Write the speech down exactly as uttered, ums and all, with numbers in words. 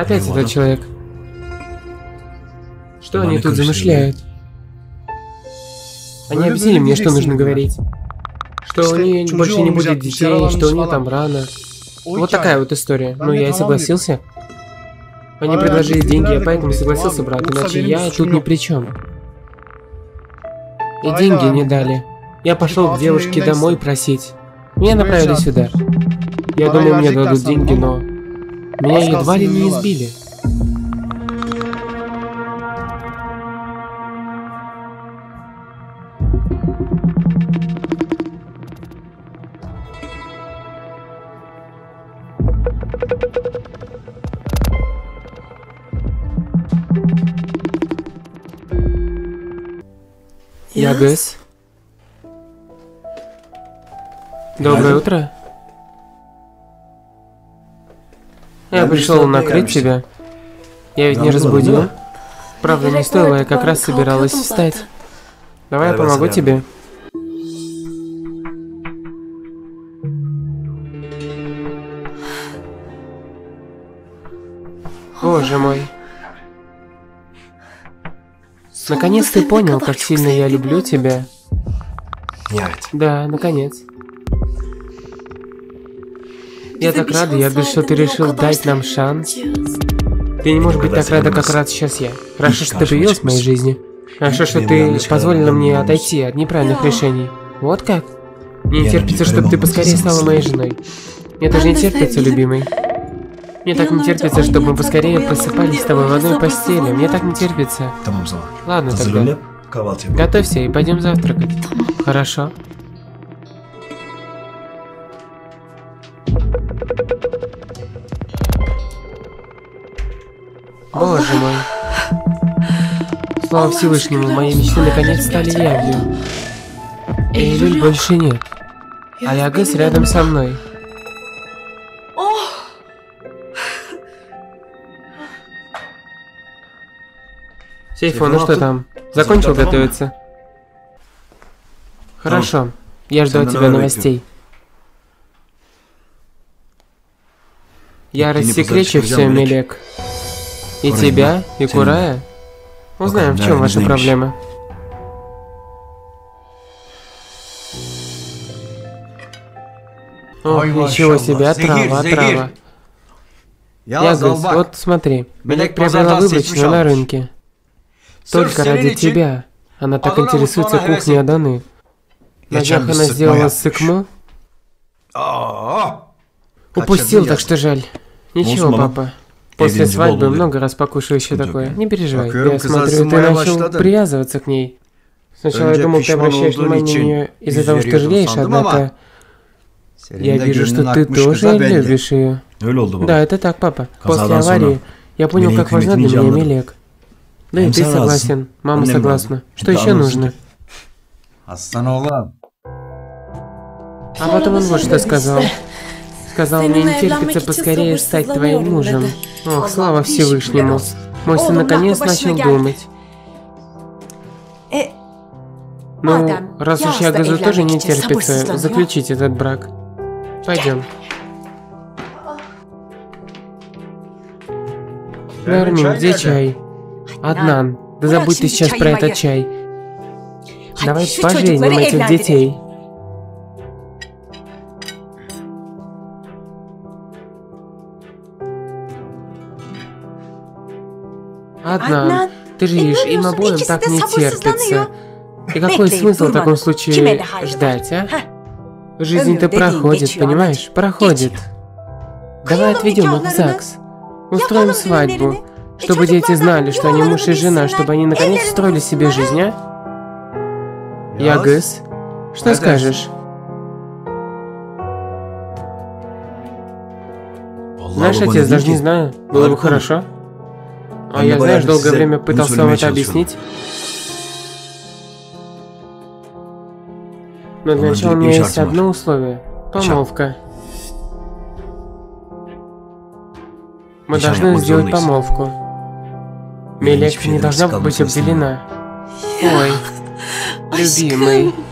Опять этот человек. Что они тут замышляют? Они объяснили мне, что нужно говорить. Что у нее больше не будет детей, что у нее там рано. Вот такая вот история. Ну, я и согласился. Они предложили деньги, я поэтому согласился, брат. Иначе я тут ни при чем. И деньги не дали. Я пошел к девушке домой просить. Меня направили сюда. Я думал, мне дадут деньги, но... Меня едва ли не избили. Ягыз. Доброе утро. Я пришел накрыть тебя. Я ведь не разбудил. Правда, не стоило, я как раз собиралась встать. Давай я помогу тебе. Боже мой. Наконец ты понял, как сильно я люблю тебя. Да, наконец. Я так рада, я думаю, что ты решил дать нам шанс. Ты не можешь быть так рада, как рад сейчас я. Хорошо, что ты появилась в моей жизни. Хорошо, что ты позволила мне отойти от неправильных решений. Вот как? Мне не терпится, чтобы ты поскорее стала моей женой. Мне тоже не терпится, любимый. Мне так не терпится, чтобы мы поскорее просыпались с тобой в одной постели. Мне так не терпится. Ладно тогда. Готовься и пойдем завтракать. Хорошо. Боже мой. Слава Всевышнему, мои мечты наконец стали явью. Эйвель больше нет. А Ягас рядом со мной. Сейфон, ну что там? Закончил готовиться? Хорошо. Я жду от тебя новостей. Я рассекречу все, Мелек. И тебя, и Курая. Узнаем, в чем ваша проблема. О, ничего себе, трава, трава. Ягыз, вот смотри. Мелек приобрела выборочную на рынке. Только ради тебя. Она так интересуется кухней Аданы. Начаха она сделала сыкму. Упустил, так что жаль. Ничего, папа. После свадьбы много раз покушаю еще такое. Не переживай. Я смотрю, ты начал привязываться к ней. Сначала я думал, ты обращаешь внимание на нее из-за того, что жалеешь, однако... Я вижу, что ты тоже любишь ее. Да, это так, папа. После аварии я понял, как важна для меня Милек. Да и ты согласен. Мама согласна. Что еще нужно? А потом он вот что сказал. Сказал, мне не терпится поскорее стать твоим мужем. Ох, слава Всевышнему. Мой сын наконец начал думать. Ну, раз уж Ягазу тоже не терпится, заключить этот брак. Пойдем. Гормин, где чай? Аднан, да забудь ты сейчас про этот чай. Давай поженим этих детей. Аднан, ты же видишь, им обоим так не терпится. И какой смысл в таком случае ждать, а? Жизнь-то проходит, понимаешь? Проходит. Давай отведем их в ЗАГС. Устроим свадьбу. Чтобы дети знали, что они муж и жена, чтобы они наконец устроили себе жизнь, а? Ягыз, что скажешь? Знаешь, отец, даже не знаю, было бы хорошо. А я, знаешь, долгое время пытался вам это объяснить. Но для начала у меня есть одно условие. Помолвка. Мы должны сделать помолвку. Мелек не должна быть обделена. Ой, любимый.